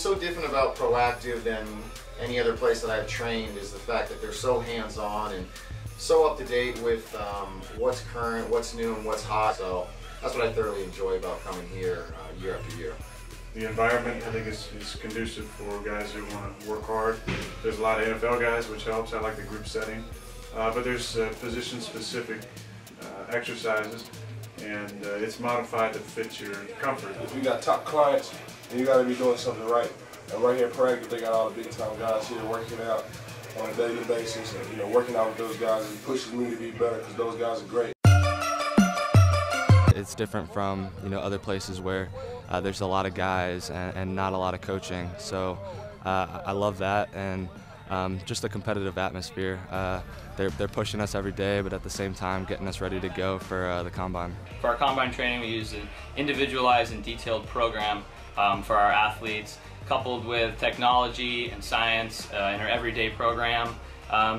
so different about ProActive than any other place that I've trained is the fact that they're so hands-on and so up to date with what's current, what's new, and what's hot. So that's what I thoroughly enjoy about coming here year after year. The environment, I think, is conducive for guys who want to work hard. There's a lot of NFL guys, which helps. I like the group setting. But there's position-specific exercises, and it's modified to fit your comfort. If you got top clients, then you got to be doing something right. And right here at ProActive, they got all the big-time guys here working out on a daily basis. And, you know, working out with those guys and pushes me to be better because those guys are great. It's different from, you know, other places where there's a lot of guys and not a lot of coaching. So I love that, and just the competitive atmosphere. They're pushing us every day, but at the same time getting us ready to go for the combine. For our combine training, we use an individualized and detailed program for our athletes, coupled with technology and science in our everyday program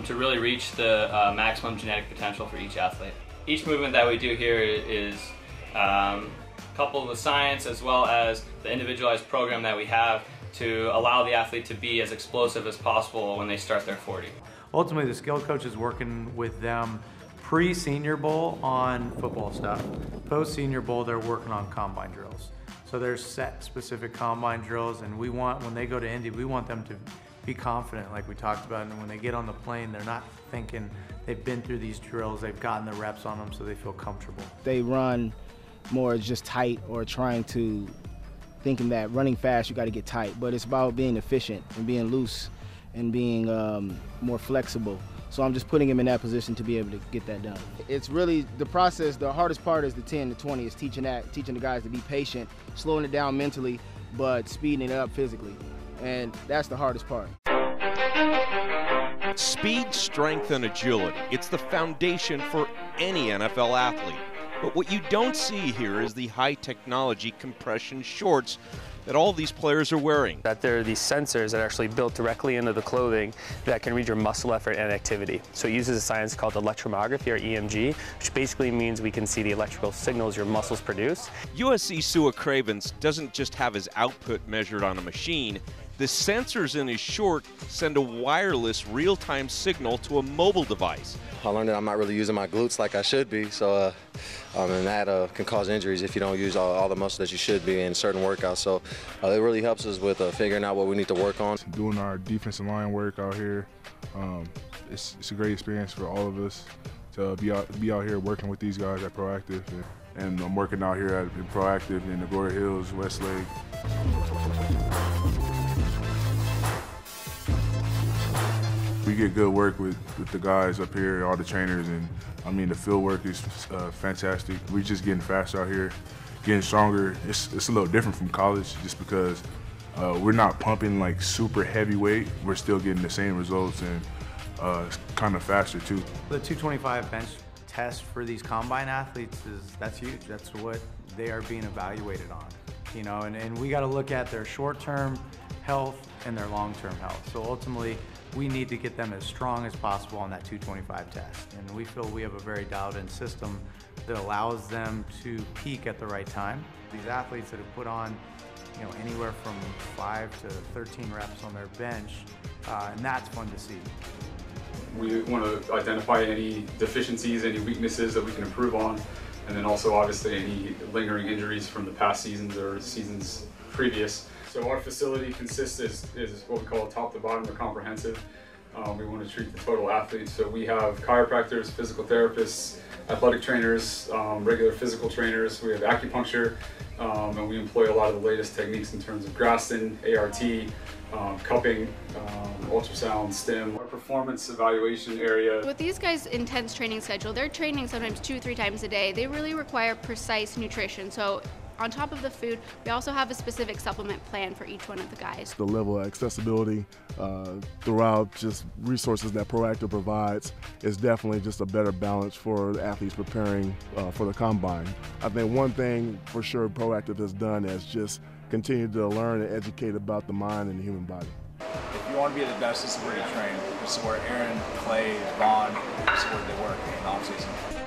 to really reach the maximum genetic potential for each athlete. Each movement that we do here is coupled with science as well as the individualized program that we have to allow the athlete to be as explosive as possible when they start their 40. Ultimately, the skill coach is working with them pre-Senior Bowl on football stuff. Post-Senior Bowl, they're working on combine drills. So there's set specific combine drills, and we want, when they go to Indy, we want them to be confident, like we talked about, and when they get on the plane, they're not thinking they've been through these drills, they've gotten the reps on them, so they feel comfortable. They run more just tight or trying to, thinking that running fast, you got to get tight, but it's about being efficient and being loose and being more flexible. So I'm just putting him in that position to be able to get that done. It's really the process. The hardest part is the 10 to 20, is teaching the guys to be patient, slowing it down mentally, but speeding it up physically. And that's the hardest part. Speed, strength, and agility. It's the foundation for any NFL athlete. But what you don't see here is the high technology compression shorts that all these players are wearing. That there are these sensors that are actually built directly into the clothing that can read your muscle effort and activity. So it uses a science called electromyography, or EMG, which basically means we can see the electrical signals your muscles produce. USC Sua Cravens doesn't just have his output measured on a machine. The sensors in his short send a wireless real-time signal to a mobile device. I learned that I'm not really using my glutes like I should be, so and that can cause injuries if you don't use all the muscles that you should be in certain workouts. So it really helps us with figuring out what we need to work on. Doing our defensive line work out here, it's a great experience for all of us to be out here working with these guys at ProActive. And I'm working out here at ProActive in the Glory Hills, Westlake. We get good work with the guys up here, all the trainers, and I mean the field work is fantastic. We're just getting faster out here, getting stronger. It's a little different from college just because we're not pumping like super heavy weight. We're still getting the same results, and it's kind of faster too. The 225 bench test for these combine athletes that's huge. That's what they are being evaluated on, you know, and we got to look at their short-term health and their long-term health. So ultimately, we need to get them as strong as possible on that 225 test. And we feel we have a very dialed-in system that allows them to peak at the right time. These athletes that have put on, you know, anywhere from 5 to 13 reps on their bench, and that's fun to see. We want to identify any deficiencies, any weaknesses that we can improve on, and then also obviously any lingering injuries from the past seasons or seasons previous. So our facility consists is what we call top to bottom or comprehensive. We want to treat the total athlete. So we have chiropractors, physical therapists, athletic trainers, regular physical trainers. We have acupuncture, and we employ a lot of the latest techniques in terms of Graston, ART, cupping, ultrasound, stim. Our performance evaluation area. With these guys' intense training schedule, they're training sometimes 2-3 times a day. They really require precise nutrition. So on top of the food, we also have a specific supplement plan for each one of the guys. The level of accessibility throughout just resources that ProActive provides is definitely just a better balance for the athletes preparing for the combine. I think one thing for sure ProActive has done is just continue to learn and educate about the mind and the human body. If you want to be at the best, this is where you train. This is where Aaron, Clay, Von, this is where they work in the offseason.